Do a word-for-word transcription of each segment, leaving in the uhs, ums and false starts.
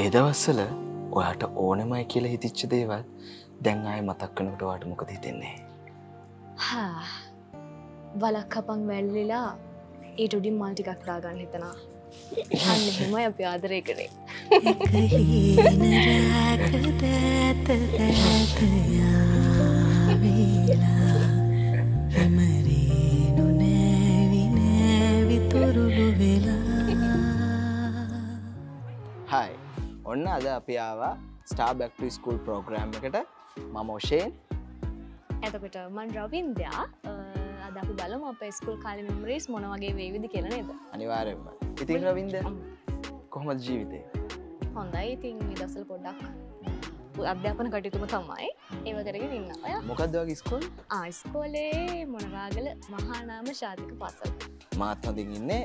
ඒ දවස්වල ඔයාට ඕනෙමයි කියලා හිතච්ච දේවල් දැන් ආයේ මතක් කරනකොට ඔයාට මොකද හිතෙන්නේ? හා වලක්කපන් වැල්ලිලා ඊට උඩින් මල් ටිකක් දාගන්න හිතනවා. අන්න එහෙමයි අපි ආදරය කරේ. Hi, ඔන්න අද අපි ආවා Star Back to School program එකට. මම ඔෂේන්. එතකොට මම රවින්ද්‍යා. අද අපි බලමු අපේ school කාලේ memories මොන වගේ වේවිද කියලා නේද? අනිවාර්යයෙන්ම. ඉතින් රවින්ද්‍යා කොහොමද ජීවිතේ? හොඳයි. ඉතින් මේ දවස්වල පොඩ්ඩක් අධ්‍යාපන කටයුතුම තමයි ඒව කරගෙන ඉන්න. ඔය මොකද්ද වගේ school? ආ ඉස්කෝලේ මොනවාගල මහානාම ශාතික පාසල. මාත් හොඳින් ඉන්නේ.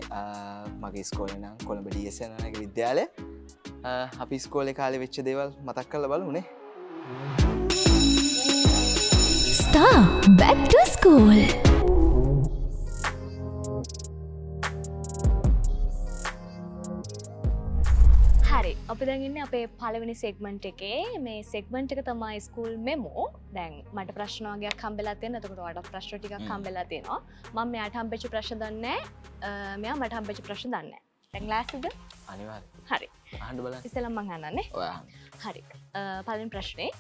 මගේ ඉස්කෝලේ නම් කොළඹ ඩී එස් යනනාගේ විද්‍යාලය. අපි ඉස්කෝලේ කාලේ වෙච්ච දේවල් මතක් කරලා බලමුනේ. Star Back to School. අපි දැන් ඉන්නේ අපේ පළවෙනි සෙග්මන්ට් එකේ. මේ සෙග්මන්ට් එක තමයි ස්කූල් මෙමෝ. දැන් මට ප්‍රශ්න වගේක් හම්බෙලා තියෙනවා. එතකොට ඔයාලට ප්‍රශ්න ටිකක් හම්බෙලා තියෙනවා. මම මෙයාට හම්බෙච්ච ප්‍රශ්න දන්නේ නැහැ. මෙයා මට හම්බෙච්ච ප්‍රශ්න දන්නේ නැහැ. දැන් ක්ලාස්ද? අනිවාර්යයෙන්. හරි. අහන්න බලන්න. ඉතින්ම මං අහන්නනේ. ඔය අහන්න. හරි. පළවෙනි ප්‍රශ්නේ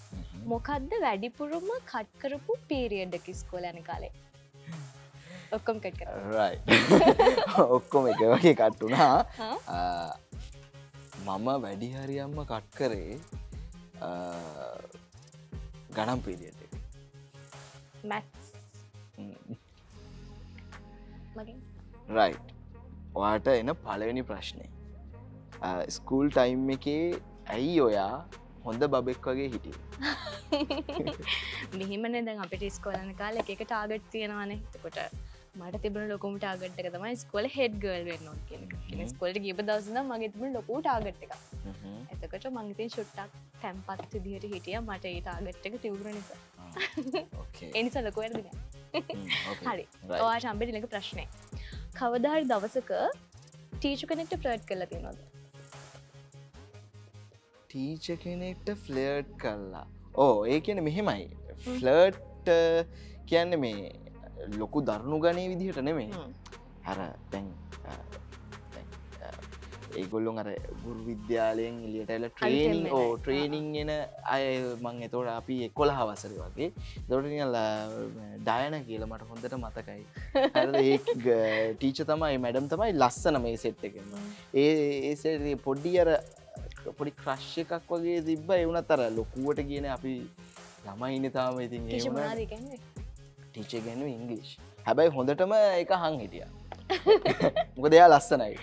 මොකද්ද වැඩිපුරම කට් කරපු පීරියඩ් එක ඉස්කෝලේ යන කාලේ? ඔක්කොම කට් කරා. රයිට්. ඔක්කොම එක වගේ කට් වුණා. මම වැඩි හරියම්ම කට් කරේ ගණන් පීරියඩ් එක. මැත්ස්. මගෙන්. රයිට්. ඔයාට එන පළවෙනි ප්‍රශ්නේ. ස්කූල් ටයිම් එකේ ඇයි ඔයා හොඳ බබෙක් වගේ හිටියේ? මෙහෙමනේ දැන් අපිට ඉස්කෝලේ යන කාලේ එක එක ටාගට් තියෙනවානේ. එතකොට මට තිබුණ ලොකුම ටාගට් එක තමයි ඉස්කෝලේ හෙඩ් ගර්ල් වෙන්න ඕන කියන එක. ඉතින් ඉස්කෝලේට ගියපු දවස් ඉඳන් මගේ තිබුණ ලොකු ටාගට් එකක්. එතකොට මම ඉතින් ෂොට්ටක් තැම්පත් විදිහට හිටියා මට ඒ ටාගට් එක තිබුණ නිසා. ඔකේ. ඒ නිසා ලොකු වැඩක් නෑ. හරි. ඔයාට හම්බෙච්ච ඊළඟ ප්‍රශ්නේ. කවදා හරි දවසක ටීචර් කෙනෙක්ට ෆ්ලර්ට් කරලා තියෙනවද? ටීචර් කෙනෙක්ට ෆ්ලර්ට් කළා. ඕ ඒ කියන්නේ මෙහෙමයි. ෆ්ලර්ට් කියන්නේ මේ ලොකු දරුණු ගණේ විදිහට නෙමෙයි. අර දැන් ඒගොල්ලෝ අර ගුරු විද්‍යාලයෙන් එළියට ඇවිල්ලා ට්‍රේනින් ඕ ට්‍රේනින් එන අය මම එතකොට අපි එකොළහ වසරේ වගේ. එතකොට නිකන් ඩයනා කියලා මට හොඳට මතකයි. හරිද? ඒ ටීචර් තමයි මැඩම් තමයි ලස්සන මේ සෙට් එකෙන්. ඒ ඒ සෙට් එකේ පොඩි අර පොඩි ක්‍රෂ් එකක් වගේ තිබ්බා. ඒ වුණත් අර ලොකුවට කියන අපි ළමයි ඉන්නේ තාම. ඉතින් ඒ මොනවාද කියන්නේ? ටීචර් ගැනු ඉංග්‍රීසි. හැබැයි හොඳටම ඒක හං හිටියා. මොකද එයා ලස්සනයි.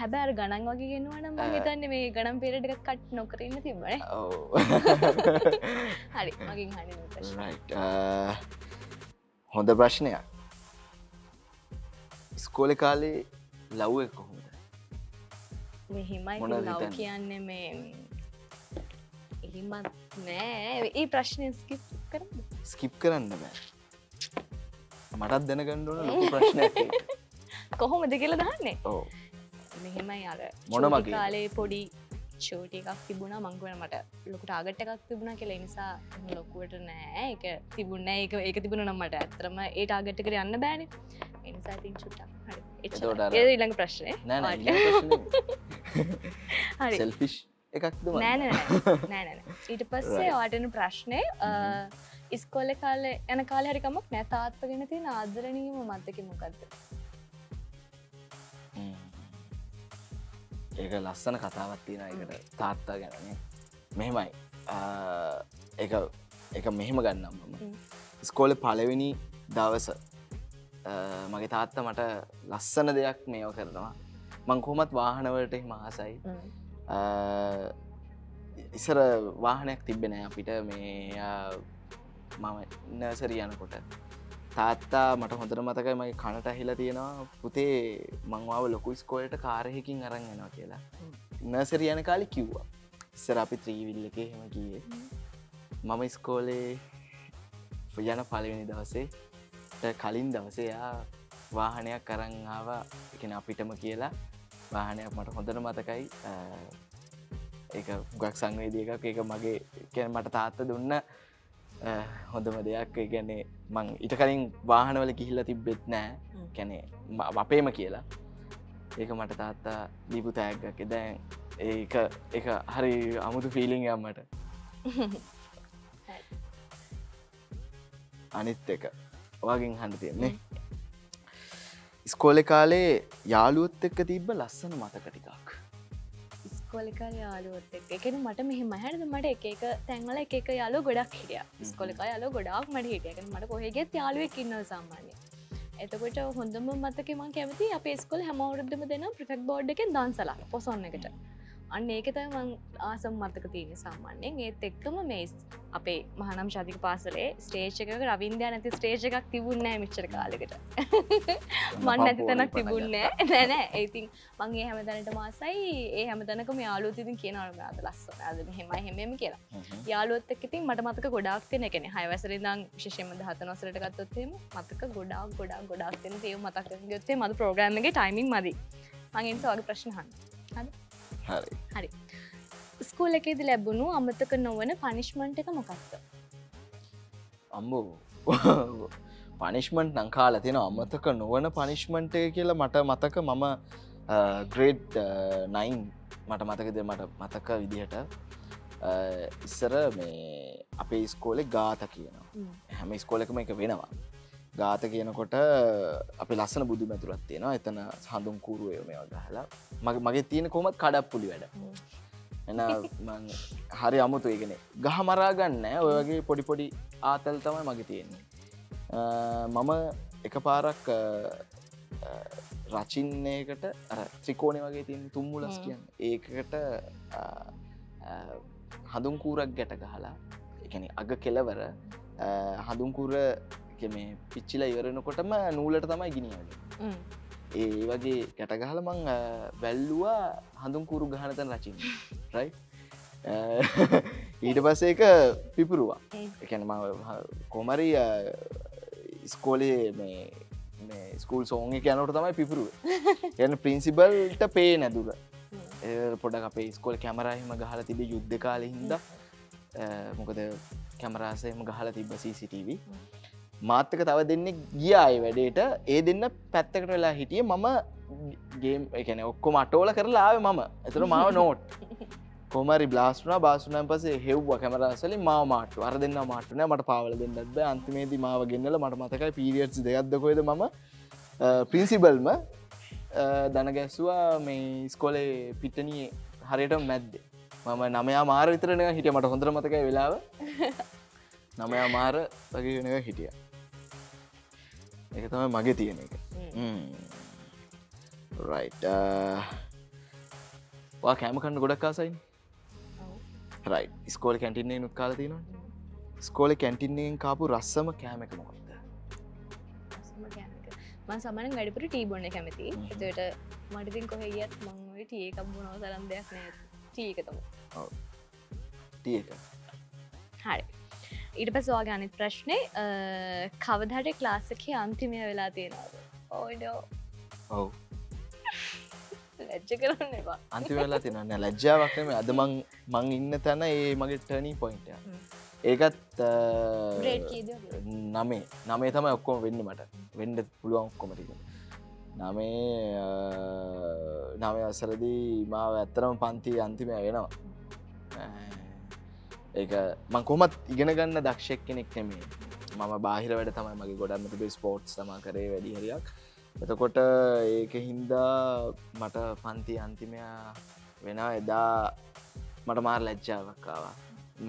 හැබැයි අර ගණන් වගේ ගෙනුවා නම් මම හිතන්නේ මේ ගණන් පීරියඩ් එක කට් නොකර ඉන්න තිබ්බනේ. ඔව්. හරි. මගෙන් අහන්න ඕන ප්‍රශ්න. රයිට්. හොඳ ප්‍රශ්නයක්. ඉස්කෝලේ කාලේ ලව් එක කොහොමද? මෙහිමයි ලව් කියන්නේ මේ එහෙමත් නෑ. මේ ප්‍රශ්නේ ස්කිප් කරන්න. ස්කිප් කරන්න බෑ. මටත් දැනගන්න ඕන ලොකු ප්‍රශ්නයක්. කොහොමද කියලා දහන්නේ? ඔව්. මෙහෙමයි අර මොනමගේ කාලේ පොඩි ෂෝට් එකක් තිබුණා. මං කියනවා මට ලොකු ටාගට් එකක් තිබුණා කියලා. ඒ නිසා ලොකුවට නෑ. ඒක තිබුණේ නෑ. ඒක ඒක තිබුණා නම් මට ඇත්තටම ඒ ටාගට් එකට යන්න බෑනේ. ඒ නිසා ඉතින් චුට්ටක්. හරි. එච්චරයි. ඒ ඊළඟ ප්‍රශ්නේ. නෑ නෑ ඊළඟ ප්‍රශ්නේ. හරි. සෙල්ෆිෂ් එකක්ද මම? නෑ නෑ නෑ නෑ නෑ. ඊට පස්සේ ඔයාට එන ප්‍රශ්නේ ඉස්කෝලේ කාලේ යන කාලේ හරි කමක් නෑ. තාත්තා ගැන තියෙන ආදරණීයම මතකෙ මොකද්ද? ඒක ලස්සන කතාවක් තියෙනවා ඒකට තාත්තා ගැන නේ. මෙහෙමයි. ඒක ඒක මෙහෙම ගන්නම් මම. ඉස්කෝලේ පළවෙනි දවස මගේ තාත්තා මට ලස්සන දෙයක් මේව කරනවා. මං කොහොමත් වාහන වලට එහෙම ආසයි. ඉස්සර වාහනයක් තිබ්බේ නෑ අපිට. මේ මම නර්සරි යනකොට තාත්තා මට හොඳට මතකයි මගේ කනට ඇහිලා තියෙනවා පුතේ මං ඔයාව ලොකු ඉස්කෝලේට කාර් එකකින් අරන් යනවා කියලා. නර්සරි යන කාලේ කිව්වා. ඉස්සර අපි ත්‍රිවිල් එකේ එහෙම ගියේ. මම ඉස්කෝලේ යන පළවෙනි දවසේ කලින් දවසේ එයා වාහනයක් අරන් ආවා. ඒ කියන්නේ අපිටම කියලා වාහනයක් මට හොඳට මතකයි. ඒක ගොඩක් සංවේදී එකක්. ඒක මගේ කියන්නේ මට තාත්තා දුන්න හොඳම දෙයක්. ඒ කියන්නේ මං ඊට කලින් වාහනවල ගිහිල්ලා තිබෙත් නැහැ. කියන්නේ අපේම කියලා. ඒක මට තාත්තා දීපු තෑග්ගක්. ඒක දැන් ඒක ඒක හරි අමුතු ෆීලිං එකක් මට. අනිත් එක ඔයාගෙන් අහන්න තියෙන්නේ ඉස්කෝලේ කාලේ යාළුවොත් එක්ක තිබ්බ ලස්සන මතක ටිකක්. ඉස්කෝලේ කාලේ යාළුවොත් එක්ක ඒ කියන්නේ මට මෙහෙම හැරෙද මට එක එක තැන්වල එක එක යාළුවෝ ගොඩක් හිටියා. ඉස්කෝලේ කාලේ යාළුවෝ ගොඩාක් මට හිටියා. ඒ කියන්නේ මට කොහේ ගියත් යාළුවෙක් ඉන්නවා සාමාන්‍යයෙන්. එතකොට හොඳම මතකේ මම කැමති අපේ ඉස්කෝලේ හැම අවුරුද්දම දෙන ප්‍රොජෙක්ට් බෝඩ් එකෙන් දාන්සලා පොසොන් එකට. අන්න ඒක තමයි මම ආසම මතක තියෙන්නේ සාමාන්‍යයෙන්. ඒත් එක්කම මේ අපේ මහානම් ශාතික පාසලේ ස්ටේජ් එකක රවින්ද්‍යා නැති ස්ටේජ් එකක් තිබුණේ නැහැ මෙච්චර කාලෙකට. මම නැති තැනක් තිබුණේ නැහැ. නෑ නෑ. ඉතින් මම ඒ හැම තැනටම ආසයි. ඒ හැම තැනකම යාළුවෝත් ඉතින් කියනවලු මට ලස්සන. අද මෙහෙමයි හැමෙම කියලා. යාළුවෝත් එක්ක ඉතින් මට මතක ගොඩාක් තියෙන. ඒ කියන්නේ හය වසරේ ඉඳන් විශේෂයෙන්ම දහතුන් වසරේට ගත්තොත් එහෙම මතක ගොඩාක් ගොඩාක් ගොඩාක් තියෙන. ඒ මතක කරගෙන ගියොත් එහෙම අද ප්‍රෝග්‍රෑම් එකේ ටයිමින් මදි. මම ඉන්සෝ ඔයගේ ප්‍රශ්න අහන්න. හරි. හරි හරි. ස්කූල් එකේද ලැබුණු අමතක නොවන පනිෂ්මන්ට් එක මොකක්ද? අම්බෝ පනිෂ්මන්ට් නම් කාලා තියෙනවා. අමතක නොවන පනිෂ්මන්ට් එක කියලා මට මතක මම ග්‍රේඩ් නවය මට මතකද මට මතක විදිහට ඉස්සර මේ අපේ ඉස්කෝලේ ගාත කියනවා. හැම ඉස්කෝලේකම එක වෙනවා. ගාත කියනකොට අපි ලස්සන බුදු මැතුරක් තියෙනවා. එතන හඳුන් කූරුවය මේවා ගහලා මගේ මගේ තියෙන කොහොමත් කඩප්පුලි වැඩ. එන මං හරි අමුතු. ඒ කියන්නේ ගහ මරා ගන්න නෑ. ඔය වගේ පොඩි පොඩි ආතල් තමයි මගේ තියෙන්නේ. මම එකපාරක් රචින්නයකට අර ත්‍රිකෝණේ වගේ තියෙන තුම්මුලස් කියන්නේ ඒකකට හඳුන් කූරක් ගැට ගහලා ඒ කියන්නේ අග කෙලවර හඳුන් කූර මේ පිච්චිලා ඉවරනකොටම නූලට තමයි ගිනියන්නේ. ඒ වගේ ගැටගහලා මං වැල්ලුවා හඳුන් කුරු ගහන තැන රචින්න. රයිට්. ඊට පස්සේ ඒක පිපිරුවා. ඒ කියන්නේ මම කොමරි ඉස්කෝලේ මේ මේ ස්කූල් සෝන් එක යනකොට තමයි පිපිරුවේ. ඒ කියන්නේ ප්‍රින්සිපල්ට පේන දුර. ඒ පොඩක් අපේ ඉස්කෝල කැමරා එහෙම ගහලා තිබි යුද්ධ කාලේ හින්දා. මොකද කැමරාස් එහෙම ගහලා තිබ්බ සී සී ටී වී. මාත්තක තව දෙන්නේ ගියායි වැඩේට. ඒ දෙන්න පැත්තකට වෙලා හිටිය මම ගේම් එකන ඔක්කොම අටෝල කරලා ආවේ මම. එතන මාව නෝට් කොමරි බ්ලාස්ටුනා බාස්ටුනාන් පස්සේ හෙව්වා කැමරාස්වලින් මාව මාට්ටු. අර දෙන්න මාට්ටු නෑ. මට පාවල දෙන්නත් බෑ. අන්තිමේදී මාව ගෙන්නලා මට මතකයි පීරියඩ්ස් දෙකක්ද කොහෙද මම ප්‍රින්සිපල්ම දන ගැස්සුවා මේ ඉස්කෝලේ පිට්ටනියේ හරියටම මැද්දේ. මම නවය මාර විතර නේද හිටියා. මට හොඳට මතකයි වෙලාව. නවය මාර වගේ නේද හිටියා. ඒක තමයි මගේ තියෙන එක. රයිට්. ඔයා කෑම කන්න ගොඩක් ආසයිනේ. ඔව් රයිට්. ඉස්කෝලේ කැන්ටින් එකේ නුත් කාලා තියෙනවනේ. ඉස්කෝලේ කැන්ටින් එකෙන් කාපු රස්සම කෑම එක මොකක්ද? රස්සම කෑම එක මම සාමාන්‍යයෙන් වැඩිපුර ටී බොන්න කැමතියි. ඒකට මට ඉතින් කොහෙ ගියත් මම ওই ටී එකක් බොනවා තරම් දෙයක් නෑ. ටී එක තමයි. ඔව් ටී එක. හරි. ඊට පස්ස වාගානිත් ප්‍රශ්නය කවදහට ක්ලාසක අන්තිමය වෙලා තියෙනවාද? ඕඩෝ ඔව් ලැජ්ජ කරන්න එපා. අන්තිම වෙලා තියෙනවා. ලැජ්ජාවක් නෙමෙයි. අද මං මං ඉන්න තැන ඒ මගේ ටර්නින් පොයින්ට් එක. ඒකත් ග්‍රේඩ් කීයද? නවය. නවය තමයි ඔක්කොම වෙන්නේ මට. වෙන්න පුළුවන් ඔක්කොම ටික. නවය නවය වසරේදී මාව ඇත්තටම පන්ති අන්තිමය වෙනවා. ඒක මං කොහොමත් ඉගෙන ගන්න දක්ෂයක් කෙනෙක් නෙමෙයි. මම බාහිර වැඩ තමයි මගේ ගොඩක්ම තිබුණේ. ස්පෝර්ට්ස් තමයි කරේ වැඩි හරියක්. එතකොට ඒකෙන්ද මට පන්ති අන්තිමය වෙනවා. එදා මට මාර ලැජ්ජාවක් ආවා.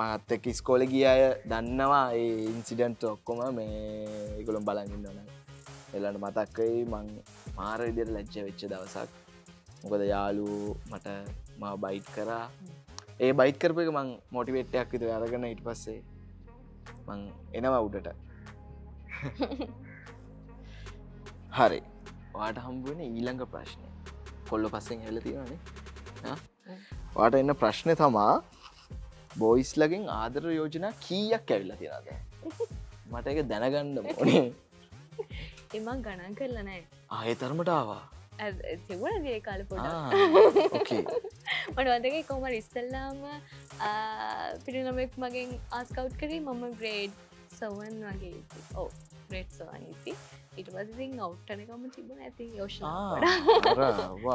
මාත් එක්ක ඉස්කෝලේ ගිය අය දන්නවා ඒ ඉන්සිඩන්ට් ඔක්කොම මේ ඒගොල්ලෝ බලන් ඉන්නවනේ. එළන්න මතක් වෙයි මං මාර විදියට ලැජ්ජ වෙච්ච දවසක්. මොකද යාළුවෝ මට මාව බයිට් කරා. ඒ බයිට් කරපු එක මං මොටිවේට්ටයක් විතර අරගෙන ඊට පස්සේ මං එනවා උඩට. හරි. ඔයාට හම්බ වෙන්නේ ඊළඟ ප්‍රශ්නේ. කොල්ල පස්සෙන් ඇවිල්ලා තියෙනවානේ. හා. ඔයාට එන ප්‍රශ්නේ තමයි බොයිස්ලගෙන් ආදර යෝජනා කීයක් ඇවිල්ලා තියෙනවද? මට ඒක දැනගන්න ඕනේ. ඒ මං ගණන් කරලා නැහැ. ආයේ තරමට ආවා. செவ்வளவு கால போட்டா මට වදගේ කොමර ඉස්සල්ලාම පිරිනමෙක් මගෙන් ආස්කවුට් කරේ මම ග්‍රේඩ් සවන් වගේ ඕ ග්‍රේඩ් සවන් ඉති ඊට පස්සේ ඉතින් අවුට් යනකම තිබුණා ඇති යෝෂා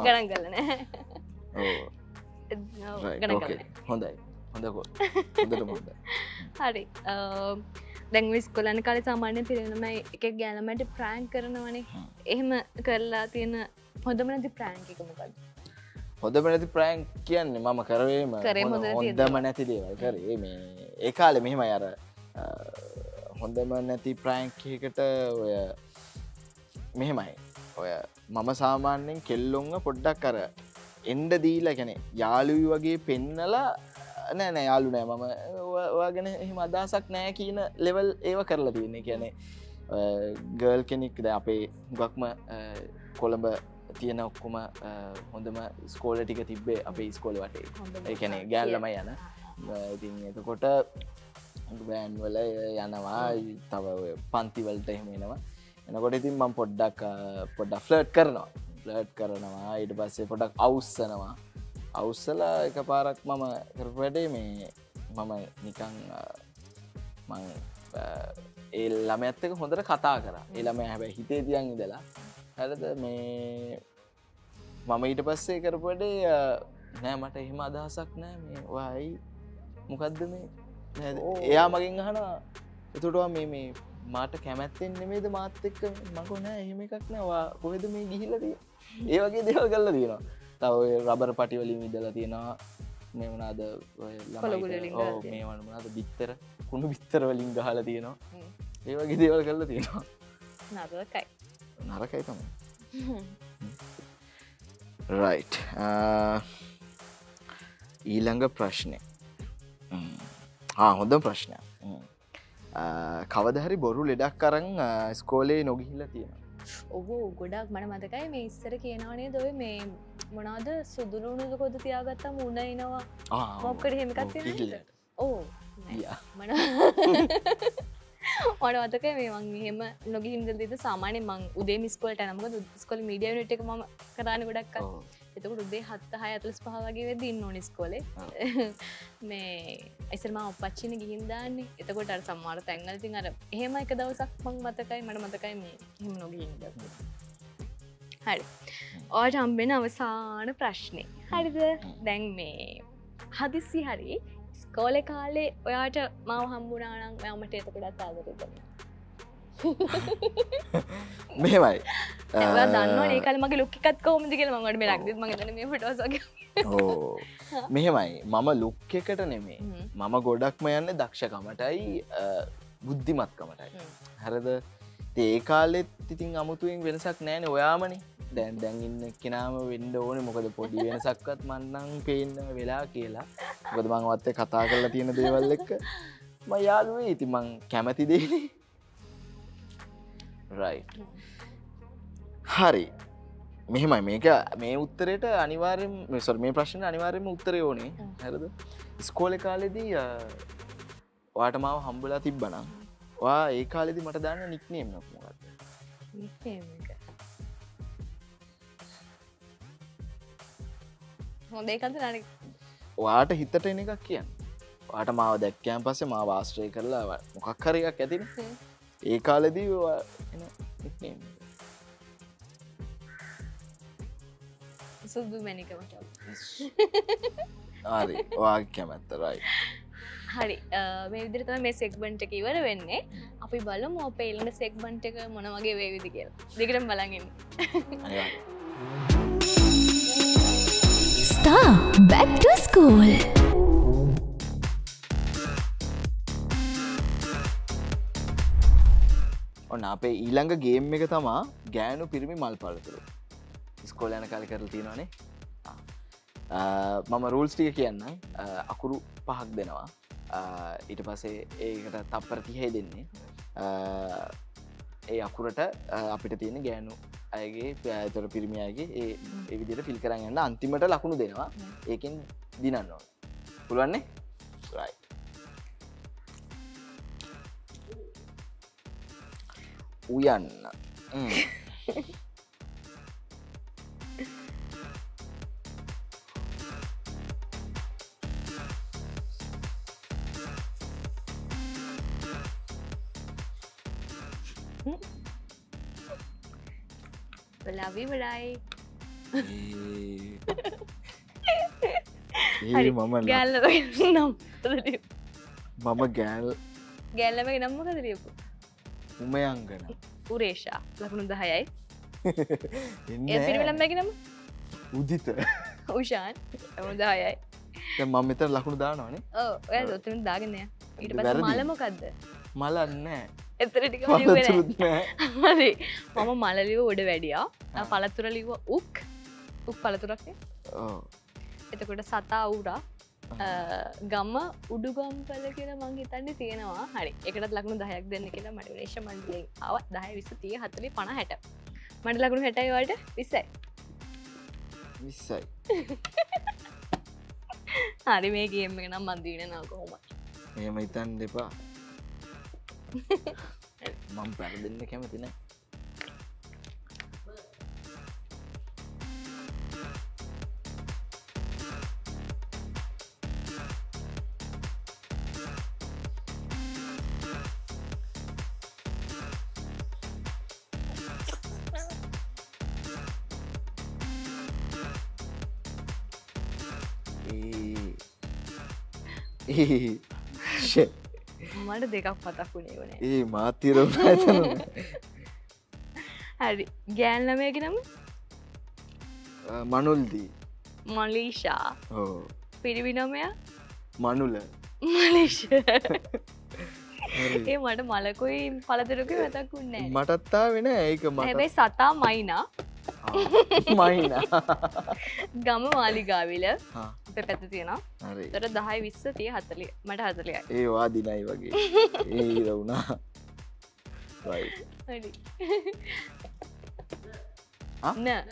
ගණන් ගන්න නෑ ඔව් ගණන් ගන්න හොඳයි හොඳ කො හොඳටම හොඳයි හරි දැන් මේ ඉස්කෝල යන කාලේ සාමාන්‍ය පිරිනම එකෙක් ගෑනමට ප්‍රැන්ක් කරනවනේ එහෙම කරලා තියෙන හොඳම නැති ප්‍රැන්ක් එක මොකද්ද හොඳම නැති ප්‍රැන්ක් කියන්නේ මම කරවේම හොඳම නැති දේවල් කරේ මේ ඒ කාලේ මෙහෙමයි අර හොඳම නැති ප්‍රැන්ක් එකකට ඔය මෙහෙමයි ඔය මම සාමාන්‍යයෙන් කෙල්ලොන්ව පොඩ්ඩක් අර එන්න දීලා කියන්නේ යාළුවි වගේ පෙන්නලා නෑ නෑ යාළු නෑ මම ඔයා ගැන එහෙම අදහසක් නෑ කියන ලෙවල් ඒව කරලා තියෙනවා කියන්නේ ගර්ල් කෙනෙක් දැන් අපේ ගක්ම කොළඹ තියෙන ඔක්කොම හොඳම ස්කෝල ටික තිබ්බේ අපේ ස්කෝල වටේ ඒ කියන්නේ ගෑල්ලමයි යන ඉතින් එතකොට බෑන් වල යනවා තව පන්ති වලට එහෙම එනවා එනකොට ඉතින් මම පොඩ්ඩක් පොඩ්ඩක් ෆ්ලර්ට් කරනවා ෆ්ලර්ට් කරනවා ඊට පස්සේ පොඩ්ඩක් අවුස්සනවා අවුස්සලා එකපාරක් මම කරපු වැඩේ මේ මම නිකන් මම ඒ ළමයාත් එක්ක හොඳට කතා කරා ඒ ළමයා හැබැයි හිතේ තියන් ඉඳලා හරිද මේ මම ඊට පස්සේ කරපු වැඩේ නෑ මට එහෙම අදහසක් නෑ මේ ඔයයි මොකද්ද මේ එයා මගෙන් අහනවා එතකොට මේ මේ මාට කැමැත්තෙන් නෙමෙයිද මාත් එක්ක මම කෝ නෑ එහෙම එකක් නෑ ඔයා කොහෙද මේ ගිහිල්ලා තියෙන්නේ ඒ වගේ දේවල් කරලා තියෙනවා තව ඔය රබර් පටි වලින් ඉඳලා තියෙනවා මේ මොනවාද ඔය ළමයි ඔව් මේ මොනවාද බිත්තර කුණු බිත්තර වලින් ගහලා තියෙනවා ඒ වගේ දේවල් කරලා තියෙනවා නරකයි නරකයි තමයි right ඊළඟ ප්‍රශ්නේ ආ හොඳම ප්‍රශ්නයක් කවදා හරි බොරු ලෙඩක් අරන් ස්කෝලේ නොගිහිල්ලා තියෙනවා ඔව් ගොඩක් මට මතකයි මේ ඉස්සර කියනවනේ ඔය මේ මොනවාද සුදුනුනුද කොද තියාගත්තා මුණ එනවා මොකක්ද එහෙම එකක් තියෙනවා ඔව් මන ඔනවතක මේ මං එහෙම නොගි හින්දල්දීද සාමාන්‍යයෙන් මං උදේ මිස්කෝල්ට යනවා මොකද ඉස්කෝලේ මීඩියා යුනිට් එක මම කරානේ ගොඩක් අත් එතකොට උදේ හත හය හතලිස් පහ වගේ වෙද්දී ඉන්න ඕනේ ඉස්කෝලේ මේ ඉතින් මම අප්පච්චින ගිහින් දාන්නේ එතකොට අර සමහර තැන්වල ඉතින් අර එහෙම එක දවසක් මං මතකයි මට මතකයි මේ එහෙම නොගි හින්දා හරි ඔයාට හම්බෙන අවසාන ප්‍රශ්නේ හරිද දැන් මේ හදිසි හරි ස්කෝලේ කාලේ ඔයාට මාව හම්බුණා නම් මම ඔයාට එතකොටත් ආදරේ කරනවා මෙහෙමයි ඔයා දන්නවනේ ඒ කාලේ මගේ ලුක් එකත් කොහොමද කියලා මම ඔයාලට මේ ලක් දෙත් මම හිතන්නේ මේ ෆොටෝස් වගේ ඕ මෙහෙමයි මම ලුක් එකට නෙමෙයි මම ගොඩක්ම යන්නේ දක්ෂකමටයි බුද්ධිමත්කමටයි හරිද ඉතින් ඒ කාලෙත් ඉතින් අමුතුවෙන් වෙනසක් නැහැනේ ඔයාමනේ දැන් දැන් ඉන්න කෙනාම වෙන්න ඕනේ මොකද පොඩි වෙනසක්වත් මන් නම් පේන්නම වෙලා කියලා මොකද මම ඔයත් එක්ක කතා කරලා තියෙන දේවල් එක්ක මම යාළුවෙයි ඉතින් මං කැමති දෙන්නේ right හරි මෙහෙමයි මේක මේ උත්තරේට අනිවාර්යයෙන්ම sorry මේ ප්‍රශ්නෙට අනිවාර්යයෙන්ම උත්තරේ ඕනේ හරිද ඉස්කෝලේ කාලේදී ඔයාට මාව හම්බුලා තිබ්බනම් ඔයා ඒ කාලේදී මට දාන්න නික්නේම් එකක් මොකක්ද නික්නේම් එක හොඳ එකක්ද නරක ඔයාට හිතට එන එකක් කියන්න ඔයාට මාව දැක්කයන් පස්සේ මාව ආශ්‍රය කරලා මොකක් හරි එකක් ඇතිනේ ඒ කාලෙදී ඔයා එන නික්නේම් සුදු මැනිකමට හරි ඔයාගේ කැමැත්ත right හරි මේ විදිහට තමයි මේ සෙග්මන්ට් එක ඉවර වෙන්නේ අපි බලමු අපේ ඊළඟ සෙග්මන්ට් එක මොන වගේ වේවිද කියලා දෙකටම බලන් ඉන්න Star Back to School ඔන්න අපේ ඊළඟ ගේම් එක තමා ගෑනු පිරිමි මල් පළතුරු ඉස්කෝල යන කාලේ කරලා තියෙනවනේ මම රූල්ස් ටික කියන්නම් අකුරු පහක් දෙනවා ඊට පස්සේ ඒකට තප්පර තිහයි දෙන්නේ ඒ අකුරට අපිට තියෙන ගෑනු අයගේ තොර පිරිමියගේ ඒ එවිදිට පිල් කරන්න අන්තිමට ලකුණු දෙනවා ඒකෙන් දිනන්නවා පුළුවන්නේ උයන්න Wala, wala. Hey, mama. Gal, nam. Mama gal. Gal, mama nam kada liyapo. Umayangana. Uresha, lakununda hayai. Ya film lam magi nam. Udita. Ushan, lakununda hayai. Ya mama meter lakununda dana ne? Oh, ya do tum dagan ne. Ita pas malam kada. Malam ne. එතරටික මම හරි මම මලලිව උඩ වැඩියා පළතුර ලිව උක් උක් පළතුරක් නේ ඔව් එතකොට සතා උරා ගම උඩුගම්පල කියලා මං හිතන්නේ තියෙනවා හරි ඒකටත් ලකුණු දහයක් දෙන්න කියලා මට විශේෂ මණ්ඩලයෙන් ආවා දහ විස් තිහ හතලිහ පනහ හැට මට ලකුණු හැටයි වලට විස්සයි විස්සයි හරි මේ ගේම් එක නම් මන් දිනේ නෑ කොහොමද එහෙම හිතන්න එපා මම පැරදෙන්න කැමති නෑ shit මට දෙකක් පතක් වුණේ වනේ. ඒ මාතිර වුණා එතන. හරි. ගෑන් ළමයාගේ නම? මනුල්දී. මලීෂා. ඔව්. පිරිමි නමයා? මනුල. මලීෂා. ඒ මට මලකෝයි පළතුරුකේ මතක් වුණේ නැහැ. මටත් ආවේ නැහැ ඒක මට. හැබැයි සතා මයිනා. මයිනා. ගම මාලිගාවිල. හා. පැත්ත තියෙනවා. හරි. ඒතර දහ විස් තිහ හතලිහ මට හතලිහයි. ඒ වාදිනයි වගේ. ඒ ඉර වුණා. right. හරි. ආ? නෑ.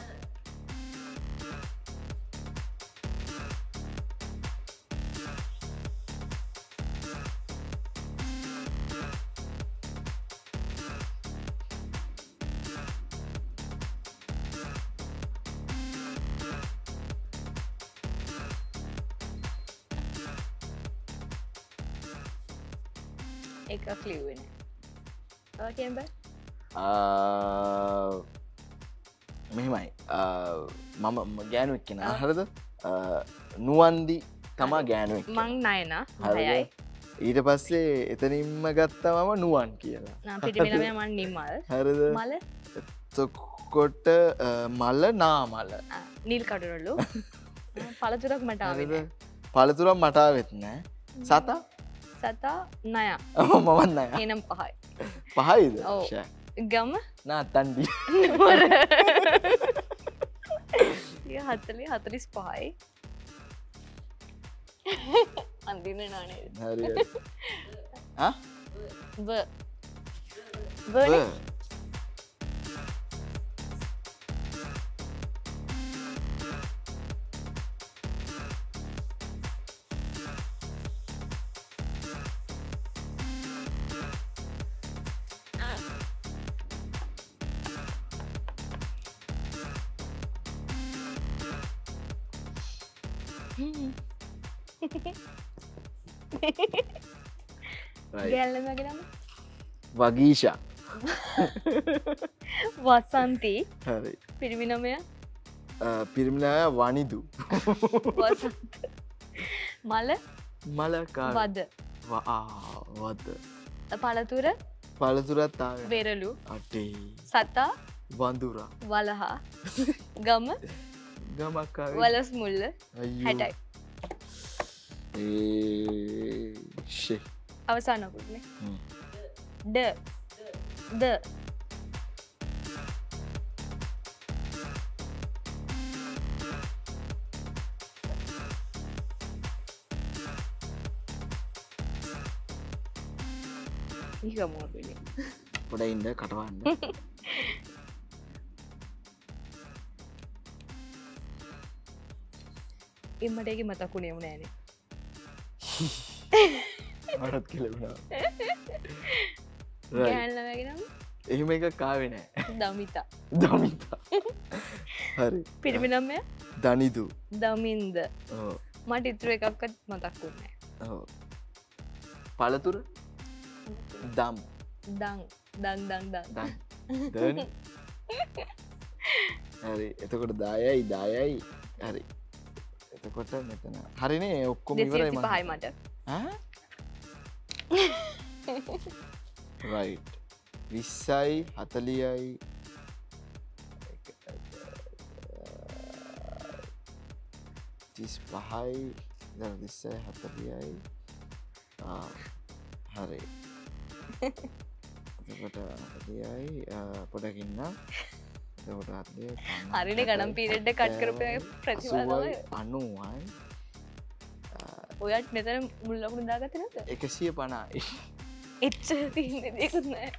එකක් ලිව්වෙන්නේ. ඔය කැම්බර්? ආ මෙහෙමයි. මම ගෑනුවෙක් කෙනා හරිද? නුවන්දි තමයි ගෑනුවෙක්. මං නයනා. හයයි. ඊට පස්සේ එතනින්ම ගත්තා මම නුවන් කියලා. නා පිටිමෙල මම නිමල්. හරිද? මල. එතකොට මල නා මල. නිල් කඩරළු. පළතුරක් මට ආවේ නෑ. පළතුරක් මට ආවෙත් නෑ. සතා සතා නය මවන් නය එනම් පහයි පහයිද ගම නාතන්ඩි හත්තලි හතරිස් පහයි අන්දින නානේ හරි වගීෂා වසන්ති පිරිමිනමය පිරිමිනය වනිදු මල මලකාවද වද පළතුර පළතුරත්තා වෙරලු අටේ සතා වඳුරා වලහා ගම ගමක් වලස් මුල්ල හැටයි අවසානකුත්නේ ද ද ඊගමෝරෙලි පොඩ ඉන්න කටවන්න එම්මට ඒක මතකුනේ වුණේ නෑනේ මටත් කෙලුණා එහෙම එක කාවේ නෑ දමිතා දමිතා හරි පිරිමිනම්ය දනිදු දමින්ද මට ඉතුරු එකක්වත් මතක් වුණේ නෑ පළතුර දම් dang dang dang dang dang dang hari එතකොට දායයි දායයි hari එතකොට මෙතන හරිනේ ඔක්කොම ඉවරයි මම දෙකයි මට ඈ right විස්සයි හතලියයි තිස්පහයි දැන් විස්සයි හතලියයි ආ hari එතකොට හතලියයි පොඩක් ඉන්න හරින ගනම් පිරෙඩ්ඩ කට් කරපය ප්‍රතිවාදය අනුවයි ඔයත් මෙතන මුල්ලකුණු දාගතන එකසිය පණයි එච්ච දෙකුත්නෑ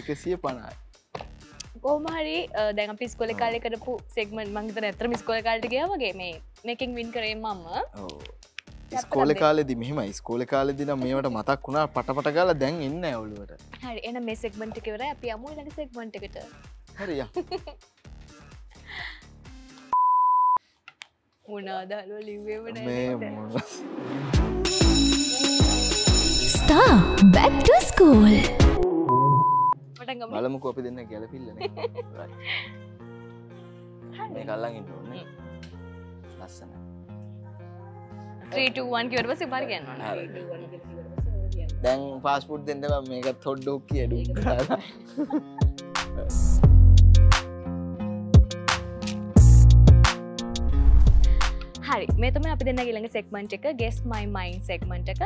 එකසිය පණයි කෝමහරි දැන් පිස්කොල කාලය කරපු සෙක්මන් මංගත නැතර මිස්කොල කාල්ට ගය වගේ මේ මේකින් වින් කරේ මම ස්කෝල කාලෙදි මෙහෙම ස්කෝල කාලෙදි නම් මේවට මතක් වුණා පටපට ගාලා දැන් එන්නේ නැහැ ඔළුවට හරි එහෙනම් මේ සෙග්මන්ට් එක ඉවරයි අපි යමු ඊළඟ සෙග්මන්ට් එකට හරි යා මොනවාද හලුව ලිව්වෙම නැහැ Star Back to School බලමුකෝ අපි දෙන්න ගැලපිල්ල නේ මේක අල්ලන් ඉන්න ඕනේ ලස්සනයි three two one කියවට පස්සේ පාර කියනවා හරි දැන් පාස්පෝර්ට් දෙන්න බෑ මේක තොඩ්ඩක් කියඩු කරලා හරි මේ තමයි අපි දෙන්නගේ ඊළඟ සෙග්මන්ට් එක guess my mind සෙග්මන්ට් එක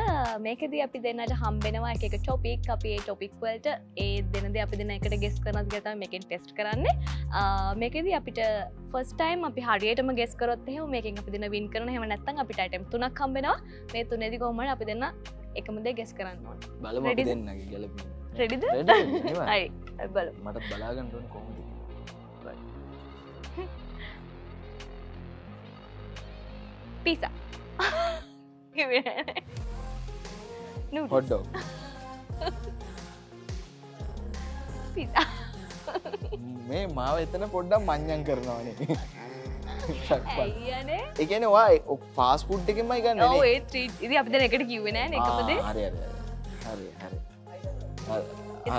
මේකදී අපි දෙන්නට හම්බෙනවා එක එක ටොපික් අපි ඒ ටොපික් වලට ඒ දෙන දේ අපි දෙන්න එකට guess කරනත් ගියා තමයි මේකෙන් ටෙස්ට් කරන්නේ මේකදී අපිට ෆස් ටයිම් අපි හරියටම ගෙස් කරොත් එහෙම මේකෙන් අපි දෙන වින් කරන එහෙම නැත්නම් අපිට අයිටම් තුනක් හම්බෙනවා මේ තුනේදී කොහොමද අපි දෙන්න එකම දේ ගෙස් කරන්න ඕනේ බලමු අපි දෙන්නගේ ගැලපෙන රෙඩිද හරි බලමු මට බලා ගන්න ඕනේ කොහොමද pizza noodles hot dog pizza මේ මාව එතන පොඩ්ඩක් මඤ්ඤම් කරනවානේ. ඒ කියන්නේ ඔයා ෆාස්ට් ෆුඩ් එකෙන්මයි ගන්නනේ. ඔව් ඒ ට්‍රීට්. ඉතින් අපි දැන් එකට කිව්වේ නෑනේ එකම දේ. හරි හරි හරි. හරි හරි.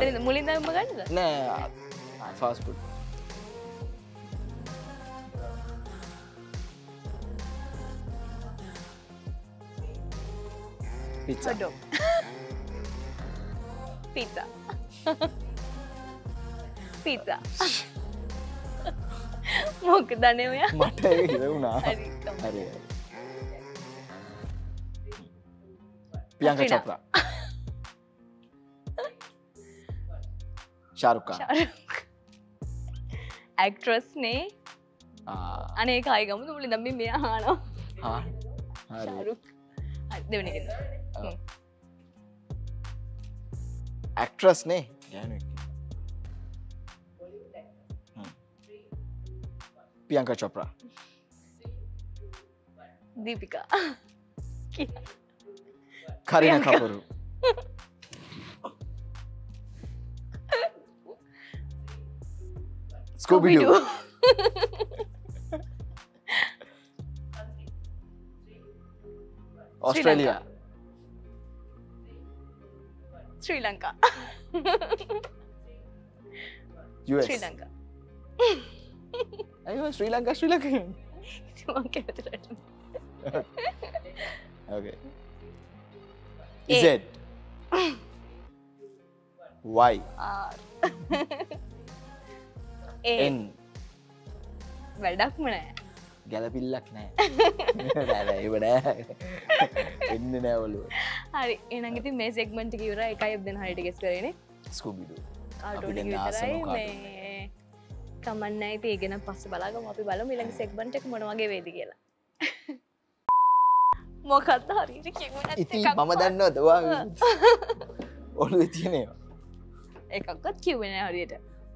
එතන මුලින්ම ගන්නද? නෑ. Fast food. Pizza. Pizza. pizza මොක දන්නේ ඔයා මට ඒක ඉර වුණා හරි හරි පියංක චොප්රා ශාරුඛ් ඛාන් ඇක්ට්‍රස් නේ අනේ කයි ගමුද මුලින් නම් මේ අහනවා හා හරි ශාරුඛ් දෙවෙනි එක ඇක්ට්‍රස් නේ ගෑනු Priyanka Chopra Deepika Kareena Kapoor Scooby Doo Australia Sri Lanka U S Sri Lanka Ayo Sri Lanka Sri Lanka. Cuma kebetulan. Okay. Z. Y. R. N. Berdak mana? Galapillak nae. Nae, berdak. Ini nae bolu. Hari, ini nanti mes segment kita ura ekayab den hari tiga sekali ni. Scooby Doo. Aduh, kita ura. කමන්නයි ඒගෙන පස්ස බලාගම අපි බල මිලඟ සෙක්බන්ට එක මොනවගේ වේදි කියලා මොකත් හරිට ඉති මම දන්නවද ඔන්න තියනවා එකක්කත් කිවෙන හරියට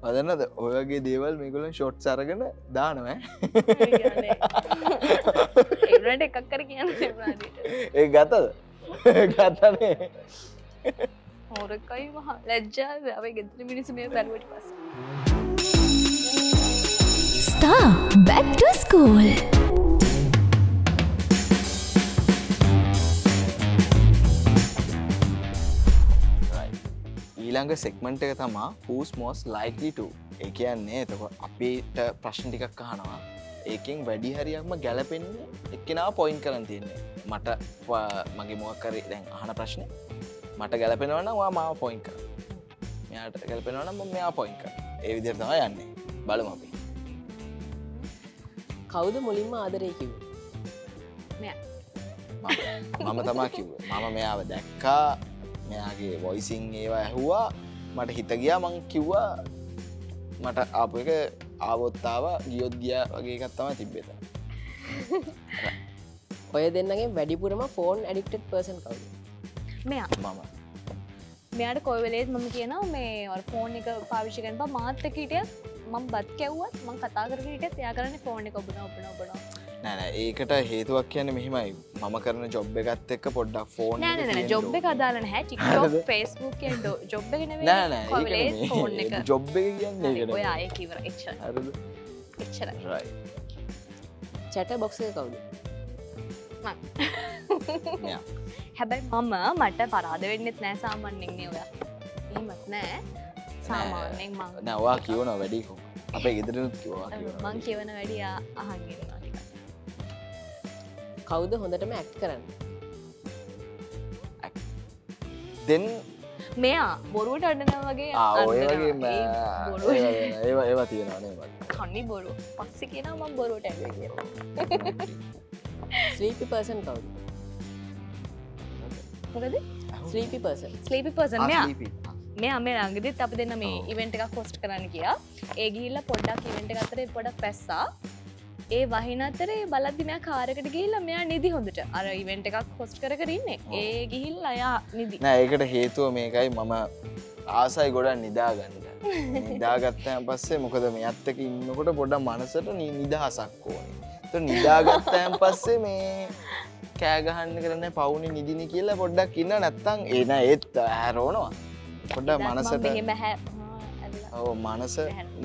වදන්නද ඔයගේ දේවල් මේකුල ෂොට් සරගෙන දානව ඒට එකක් කර කියන්න ඒ ගතද ගතනේ හෝරකයි මහා ලැජ්ජා වේ ගෙතර මිනිසු මේ පැරුවට පස්ස Star Back to School ඊළඟ ඊළඟ සෙක්මන්ට් එක තමා who's most likely to. ඒ කියන්නේ එතකොට අපිට ප්‍රශ්න ටිකක් අහනවා. ඒකෙන් වැඩි හරියක්ම ගැලපෙන්නේ එක්කෙනා පොයින්ට් කරන් තියන්නේ. මට මගේ මොකක් හරි දැන් අහන ප්‍රශ්නේ මට ගැලපෙනවා නම් ඔයා මාව පොයින්ට් කරන්න. මෙයාට ගැලපෙනවා නම් මම මෙයා පොයින්ට් කරන්න. ඒ විදිහට තමයි යන්නේ. බලමු අපි. කවුද මුලින්ම ආදරේ කිව්වේ? මෙයා. මම තමා කිව්වේ. මම මෙයාව දැක්කා. මෙයාගේ වොයිසින් ඒවා ඇහුවා. මට හිත ගියා මං කිව්වා මට ආපු එක ආවොත් ආවා ගියොත් ගියා වගේ එකක් තමයි තිබ්බේ තමයි. ඔය දෙන්නගෙන් වැඩිපුරම ෆෝන් ඇඩික්ටඩ් පර්සන් කවුද? මෙයා. මම. මෙයාට කොයි වෙලේත් මම කියනවා මේ ඔර ෆෝන් එක පාවිච්චි කරන්න බා මාත් එක්ක හිටියත් මම බත් කැව්වත් මම කතා කරගෙන හිටියත් එයා කරන්නේ ෆෝන් එක ඔබනවා ඔබනවා ඔබනවා. නෑ ඒකට හේතුවක් කියන්නේ මෙහෙමයි මම කරන ජොබ් එකත් එක්ක පොඩ්ඩක් ෆෝන් නෑ නෑ ජොබ් එක අදාළ නැහැ TikTok Facebook කියන ජොබ් එක නෙවෙයි නෑ නෑ ඒක ෆෝන් එක ජොබ් එක කියන්නේ ඒක ඔය ආයේ කිවර එච්චරයි හරිද එච්චරයි right chat box එක කවුද මම නෑ හැබැයි මම මට පරාද වෙන්නෙත් නෑ සාමාන්‍යයෙන් නේ ඔයා එහෙමත් නෑ සාමාන්‍යයෙන් මම නෑ ඔයා කියනවා වැඩි කොහොමද අපේ ගෙදරිනුත් කිව්වා කියනවා මං කියවන වැඩි අහන් ඉන්නවා කවුද හොඳටම ඇක්ට් කරන්නේ දැන් මෙයා බොරුවට අඬනවා වගේ ඔය වගේ ඒ ඒවා තියෙනවා නේ මට කන්නේ බොරුව පස්සේ කියනවා මම බොරුවට ඇඬුවේ කියලා ස්ලීපි පර්සන් කවුද මොකද ස්ලීපි පර්සන් ස්ලීපි පර්සන් මෙයා මෙයා මේ ළඟදිත් අපි දෙන්න මේ ඉවෙන්ට් එකක් හොස්ට් කරන්න ගියා ඒ ගිහිල්ලා පොඩ්ඩක් ඉවෙන්ට් එක අතරේ පොඩක් පැස්සා ඒ වහින අතරේ බලද්දි මෙයා කාරකට ගිහිල්ලා මෙයා නිදි හොඳට අර ඉවෙන්ට් එකක් හොස්ට් කර කර ඉන්නේ ඒ ගිහිල්ලා එයා නිදි නෑ ඒකට හේතුව මේකයි මම ආසයි ගොඩක් නිදාගන්න නිදාගත්තාන් පස්සේ මොකද මෙයාත් එක්ක ඉන්නකොට පොඩක් මනසට නිදහසක් ඕනේ ඒතකොට නිදාගත්තාන් පස්සේ මේ කෑ ගහන්න කරන්නේ පවුනේ නිදිනේ කියලා පොඩ්ඩක් ඉන්න නැත්තම් ඒ නෑ ඒත් ඇරෝනවා පොඩ්ඩක් මනසට මෙහෙම හැ ඔව් මනස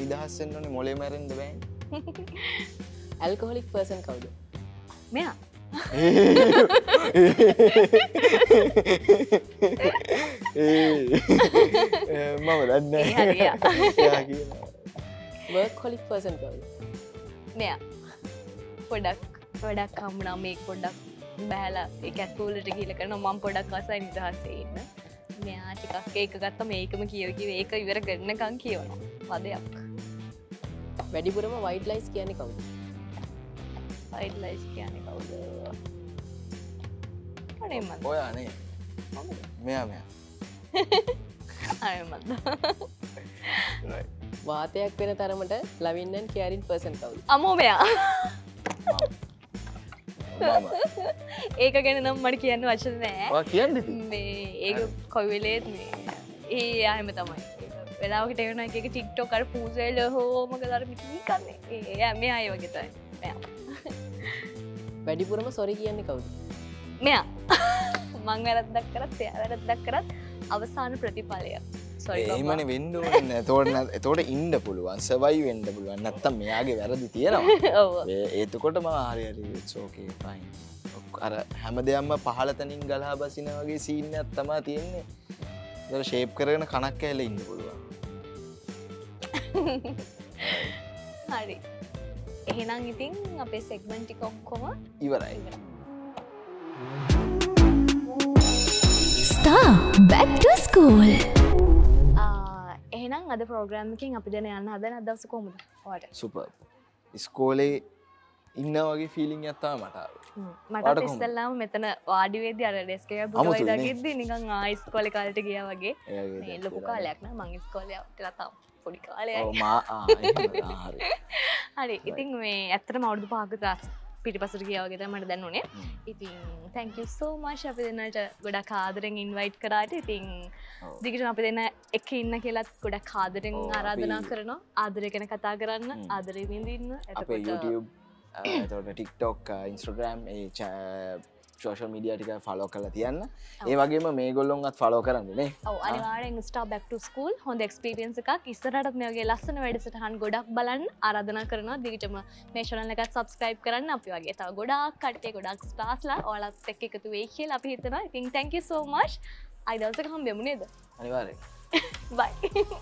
නිදහස් වෙන්න ඕනේ මොලේ මැරෙන්න බෑනේ Alcoholic person कौन है? मैं हाँ। मामा रहने। यार क्या? क्या किया? Workaholic person कौन है? मैं हाँ। Product, product काम ना में एक product बहला एक activity की लेकर ना माम product का साइन इधर से ही ना मैं हाँ चिका एक का तो मैं एक में किया कि एक का इधर करने काम किया ना वादे आप। वैडी पूरे में white lies किया नहीं कौन? White lies කියන්නේ කවුද? අනේ මන්ද. ඔයා නේ. මම මෙයා මෙයා. අනේ මන්ද. right. වාතයක් වෙන තරමට ලවින් ඇන් කෙයාරින් පර්සන් කවුද? අමෝ මෙයා. ඒක ගැන නම් මට කියන්න වචන නෑ. ඔයා කියන්න ඉතින්. මේ ඒක කොයි වෙලේත් මේ ඒ ආයෙම තමයි. වෙලාවකට එනවා එක එක TikTok අර පූසෙල හෝ මොකද අර මිටි කන්නේ. ඒ යා මෙයා ඒ වගේ තමයි. මෙයා. වැඩිපුරම සොරි කියන්නේ කවුද? මෙයා. මං වැරද්දක් කරත් එයා වැරද්දක් කරත් අවසාන ප්‍රතිඵලය. සොරි බබා. එහෙමනේ වෙන්න ඕනේ නෑ. එතකොට එතකොට ඉන්න පුළුවන්, සර්වයිව් වෙන්න පුළුවන්. නැත්තම් මෙයාගේ වැරදි තියෙනවා. ඔව්. ඒතකොට මම හරි හරි it's okay fine. අර හැමදේම පහළ තනින් ගලහා බසින වගේ සීන් එකක් තමයි තියෙන්නේ. ඒක ෂේප් කරගෙන කණක් ඇහිලා ඉන්න පුළුවන්. හරි. එහෙනම් ඉතින් අපේ සෙග්මන්ට් එක ඔක්කොම ඉවරයි. Star Back to School. ආ එහෙනම් අද ප්‍රෝග්‍රෑම් එකකින් අපි දැන් යන්න හදන අද දවස කොහොමද? ඔයාලට. සුපර්. ඉස්කෝලේ ඉන්න වගේ ෆීලිං එකක් තමයි මට ආවේ. මට ඉස්සෙල්ලාම මෙතන වාඩි වෙද්දී අර ඩෙස්ක් එක බුදුවයි දකිද්දී නිකන් ආ ඉස්කෝලේ කාලේට ගියා වගේ. මේ ලොකු කාලයක් නා මං ඉස්කෝලේ යලා තාම පොඩි කාලේ. ඔව් මා ආ එහෙම හරි. හරි ඉතින් මේ ඇත්තටම අවුරුදු පහකට පිටිපස්සට ගියා වගේ තමයි මට දැන් උනේ. ඉතින් thank you so much අපි දෙන්නට ගොඩක් ආදරෙන් invite කරාට. ඉතින් දිගටම අපි දෙන්න එක ඉන්න කියලාත් ගොඩක් ආදරෙන් ආරාධනා කරනවා. ආදරය ගැන කතා කරන්න, ආදරේ විඳින්න. අපේ YouTube, එතකොට TikTok, Instagram ඒ social media ටික follow කරලා තියන්න. ඒ වගේම මේගොල්ලොන්වත් follow කරන්න නේ. ඔව් අනිවාර්යෙන් Star Back to School හොඳ experience එකක්. ඉස්සරහටත් මේ වගේ ලස්සන වැඩසටහන් ගොඩක් බලන්න ආරාධනා කරනවා. දිගටම මේ channel එකත් subscribe කරන්න. අපි වගේ තව ගොඩාක් කට්ටිය ගොඩාක් stars ලා ඔයාලත් එක්ක එකතු වෙයි කියලා අපි හිතනවා. ඉතින් thank you so much. ఆ දවසක හම්බෙමු නේද? අනිවාර්යයෙන්. Bye.